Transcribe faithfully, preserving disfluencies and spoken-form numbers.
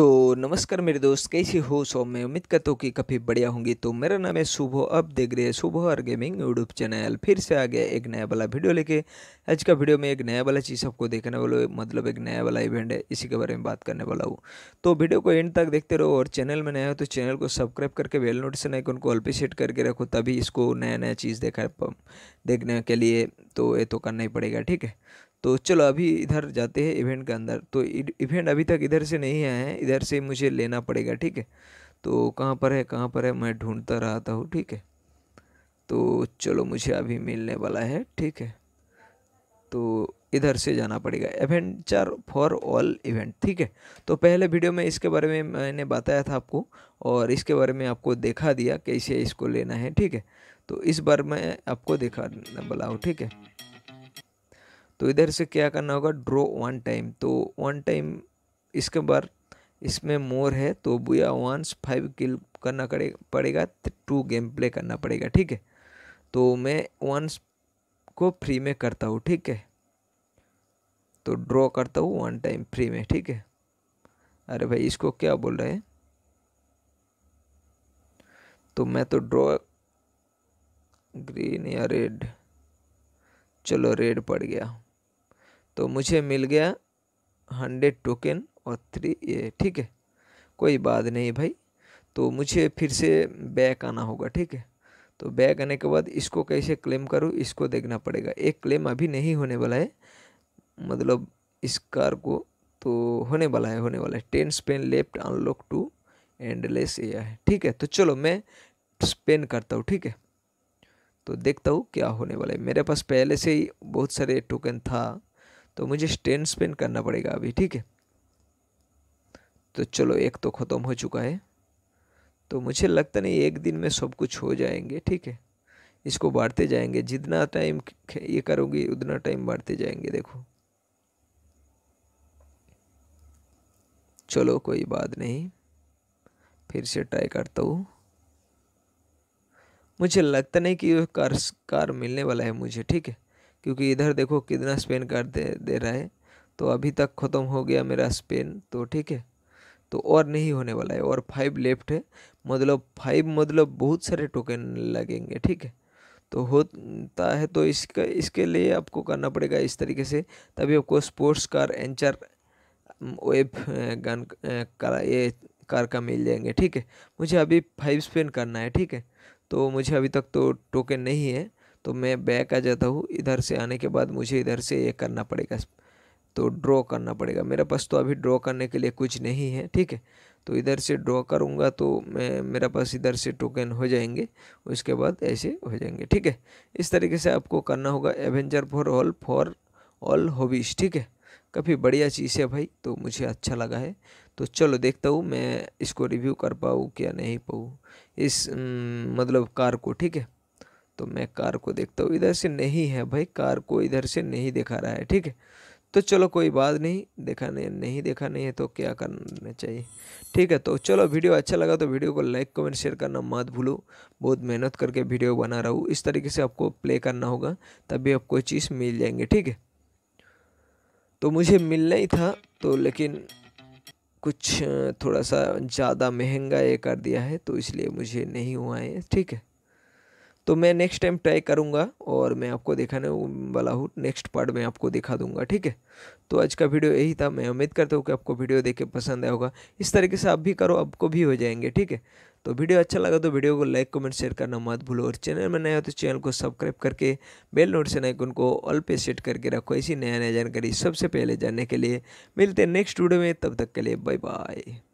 तो नमस्कार मेरे दोस्त, कैसे हो सब। मैं उम्मीद करता हूँ कि काफ़ी बढ़िया होंगी। तो मेरा नाम है शुभो, अब देख रहे हैं शुभो और गेमिंग यूट्यूब चैनल। फिर से आ गया एक नया वाला वीडियो लेके। आज का वीडियो में एक नया वाला चीज़ आपको देखने वाला, मतलब एक नया वाला इवेंट है, इसी के बारे में बात करने वाला हूँ। तो वीडियो को एंड तक देखते रहो और चैनल में नया हो तो चैनल को सब्सक्राइब करके बेल नोटिफिकेशन आइकन को ऑल पे सेट करके रखो, तभी इसको नया नया चीज़ देखा देखने के लिए तो ये तो करना ही पड़ेगा, ठीक है। तो चलो अभी इधर जाते हैं इवेंट के अंदर। तो इवेंट अभी तक इधर से नहीं आया है, इधर से मुझे लेना पड़ेगा, ठीक है। तो कहाँ पर है कहाँ पर है मैं ढूंढता रहता हूँ, ठीक है। तो चलो मुझे अभी मिलने वाला है, ठीक है। तो इधर से जाना पड़ेगा, एडवेंचर फॉर ऑल इवेंट, ठीक है। तो पहले वीडियो में इसके बारे में मैंने बताया था आपको और इसके बारे में आपको दिखा दिया कैसे इसको लेना है, ठीक है। तो इस बार मैं आपको दिखाने वाला हूँ, ठीक है। तो इधर से क्या करना होगा, ड्रॉ वन टाइम। तो वन टाइम इसके बार इसमें मोर है तो बुया वंस फाइव किल करना पड़ेगा, टू गेम प्ले करना पड़ेगा, ठीक है। तो मैं वंस को फ्री में करता हूँ, ठीक है। तो ड्रॉ करता हूँ वन टाइम फ्री में, ठीक है। अरे भाई इसको क्या बोल रहे हैं। तो मैं तो ड्रॉ ग्रीन या रेड, चलो रेड पड़ गया। तो मुझे मिल गया हंड्रेड टोकन और थ्री ये, ठीक है। कोई बात नहीं भाई। तो मुझे फिर से बैक आना होगा, ठीक है। तो बैक आने के बाद इसको कैसे क्लेम करूँ इसको देखना पड़ेगा। एक क्लेम अभी नहीं होने वाला है, मतलब इस कार को तो होने वाला है होने वाला है ten spin left unlock to endless a है, ठीक है। तो चलो मैं स्पेन करता हूँ, ठीक है। तो देखता हूँ क्या होने वाला है। मेरे पास पहले से ही बहुत सारे टोकन था तो मुझे टेन स्पेन करना पड़ेगा अभी, ठीक है। तो चलो एक तो ख़त्म हो चुका है। तो मुझे लगता नहीं एक दिन में सब कुछ हो जाएंगे, ठीक है। इसको बांटते जाएंगे, जितना टाइम ये करोगे उतना टाइम बांटते जाएंगे। देखो चलो कोई बात नहीं, फिर से ट्राई करता हूँ। मुझे लगता नहीं कि कार कार मिलने वाला है मुझे, ठीक है। क्योंकि इधर देखो कितना स्पेन कर दे, दे रहा है। तो अभी तक ख़त्म हो गया मेरा स्पेन, तो ठीक है। तो और नहीं होने वाला है, और फाइव लेफ्ट है, मतलब फाइव मतलब बहुत सारे टोकन लगेंगे, ठीक है। तो होता है तो इसका इसके लिए आपको करना पड़ेगा इस तरीके से, तभी आपको sports car anchor web gun का ये कार का मिल जाएंगे, ठीक है। मुझे अभी फाइव स्पेन करना है, ठीक है। तो मुझे अभी तक तो टोकन नहीं है, तो मैं बैक आ जाता हूँ। इधर से आने के बाद मुझे इधर से ये करना पड़ेगा, तो ड्रॉ करना पड़ेगा। मेरे पास तो अभी ड्रॉ करने के लिए कुछ नहीं है, ठीक है। तो इधर से ड्रॉ करूँगा तो मैं मेरे पास इधर से टोकन हो जाएंगे, उसके बाद ऐसे हो जाएंगे, ठीक है। इस तरीके से आपको करना होगा, adventure for all for all hobbies, ठीक है। काफ़ी बढ़िया चीज़ है भाई, तो मुझे अच्छा लगा है। तो चलो देखता हूँ मैं इसको रिव्यू कर पाऊँ क्या नहीं पाऊँ इस न, मतलब कार को, ठीक है। तो मैं कार को देखता हूँ, इधर से नहीं है भाई, कार को इधर से नहीं दिखा रहा है, ठीक है। तो चलो कोई बात नहीं, देखा नहीं नहीं देखा नहीं है तो क्या करना चाहिए, ठीक है। तो चलो वीडियो अच्छा लगा तो वीडियो को लाइक कमेंट शेयर करना मत भूलो। बहुत मेहनत करके वीडियो बना रहा हूँ। इस तरीके से आपको प्ले करना होगा, तभी आपको चीज़ मिल जाएंगे, ठीक है। तो मुझे मिलना ही था, तो लेकिन कुछ थोड़ा सा ज़्यादा महंगा ये कर दिया है, तो इसलिए मुझे नहीं हुआ है, ठीक है। तो मैं नेक्स्ट टाइम ट्राई करूँगा और मैं आपको दिखाने वाला हूँ, नेक्स्ट पार्ट में आपको दिखा दूँगा, ठीक है। तो आज का वीडियो यही था। मैं उम्मीद करता हूँ कि आपको वीडियो देख के पसंद आया होगा। इस तरीके से आप भी करो, आपको भी हो जाएंगे, ठीक है। तो वीडियो अच्छा लगा तो वीडियो को लाइक कमेंट शेयर करना मत भूलो, और चैनल में नया हो तो चैनल को सब्सक्राइब करके बेल नोटिफिकेशन आइकन को ऑल पे सेट करके रखो, ऐसी नया नया जानकारी सबसे पहले जानने के लिए। मिलते हैं नेक्स्ट वीडियो में, तब तक के लिए बाय बाय।